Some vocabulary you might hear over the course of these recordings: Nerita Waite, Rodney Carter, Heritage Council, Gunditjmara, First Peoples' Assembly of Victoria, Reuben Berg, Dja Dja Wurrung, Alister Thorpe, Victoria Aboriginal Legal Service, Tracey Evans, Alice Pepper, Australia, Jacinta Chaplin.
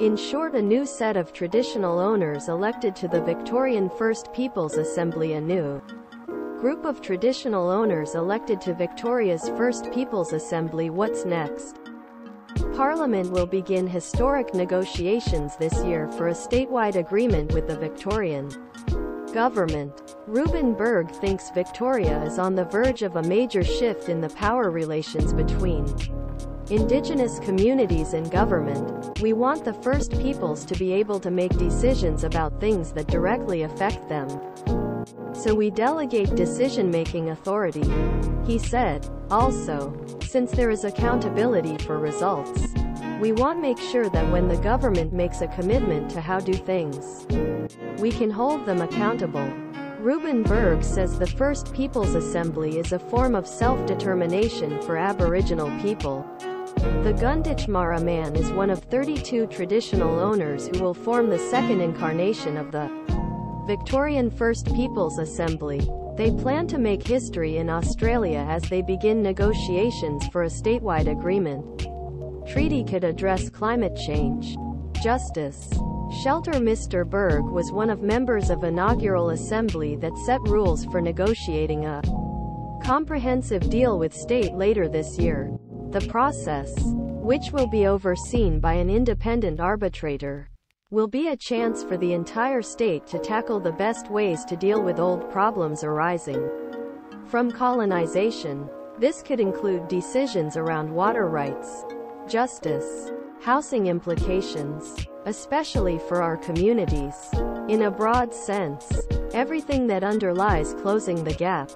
In short, a new set of traditional owners elected to the Victorian First Peoples' Assembly. A new group of traditional owners elected to Victoria's First Peoples' Assembly. What's next? Parliament will begin historic negotiations this year for a statewide agreement with the Victorian government. Reuben Berg thinks Victoria is on the verge of a major shift in the power relations between Indigenous communities and government. We want the First Peoples to be able to make decisions about things that directly affect them, so we delegate decision-making authority, he said. Also, since there is accountability for results, we want to make sure that when the government makes a commitment to how do things, we can hold them accountable. Reuben Berg says the First Peoples' Assembly is a form of self-determination for Aboriginal people. The Gunditjmara man is one of 32 traditional owners who will form the second incarnation of the Victorian First Peoples' Assembly. They plan to make history in Australia as they begin negotiations for a statewide agreement. Treaty could address climate change, justice, shelter. Mr. Berg was one of members of inaugural assembly that set rules for negotiating a comprehensive deal with state later this year. The process, which will be overseen by an independent arbitrator, will be a chance for the entire state to tackle the best ways to deal with old problems arising from colonization. This could include decisions around water rights, justice, housing implications, especially for our communities. In a broad sense, everything that underlies closing the gap,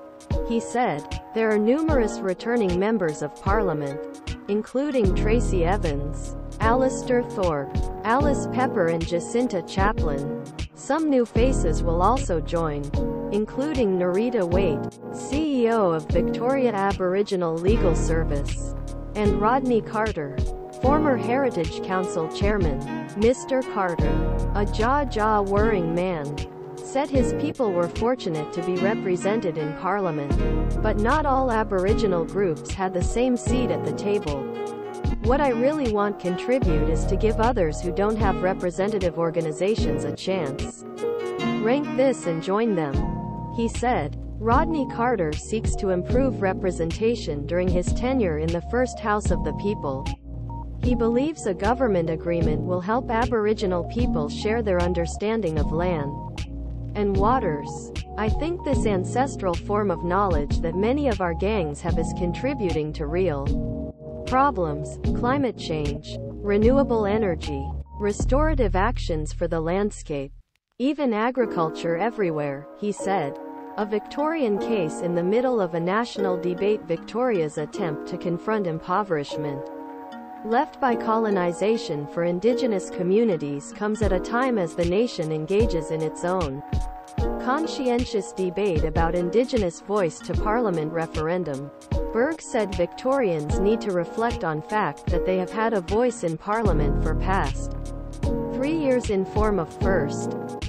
he said. There are numerous returning members of Parliament, including Tracey Evans, Alister Thorpe, Alice Pepper and Jacinta Chaplin. Some new faces will also join, including Nerita Waite, CEO of Victoria Aboriginal Legal Service, and Rodney Carter, former Heritage Council chairman. Mr. Carter, a Dja Dja Wurrung man, said his people were fortunate to be represented in Parliament, but not all Aboriginal groups had the same seat at the table. What I really want to contribute is to give others who don't have representative organizations a chance. Rank this and join them, he said. Rodney Carter seeks to improve representation during his tenure in the First House of the People. He believes a government agreement will help Aboriginal people share their understanding of land and waters. I think this ancestral form of knowledge that many of our gangs have is contributing to real problems: climate change, renewable energy, restorative actions for the landscape, even agriculture everywhere, he said. A Victorian case in the middle of a national debate. Victoria's attempt to confront impoverishment left by colonization for Indigenous communities comes at a time as the nation engages in its own conscientious debate about Indigenous voice to Parliament referendum. Berg said Victorians need to reflect on fact that they have had a voice in Parliament for past 3 years in form of First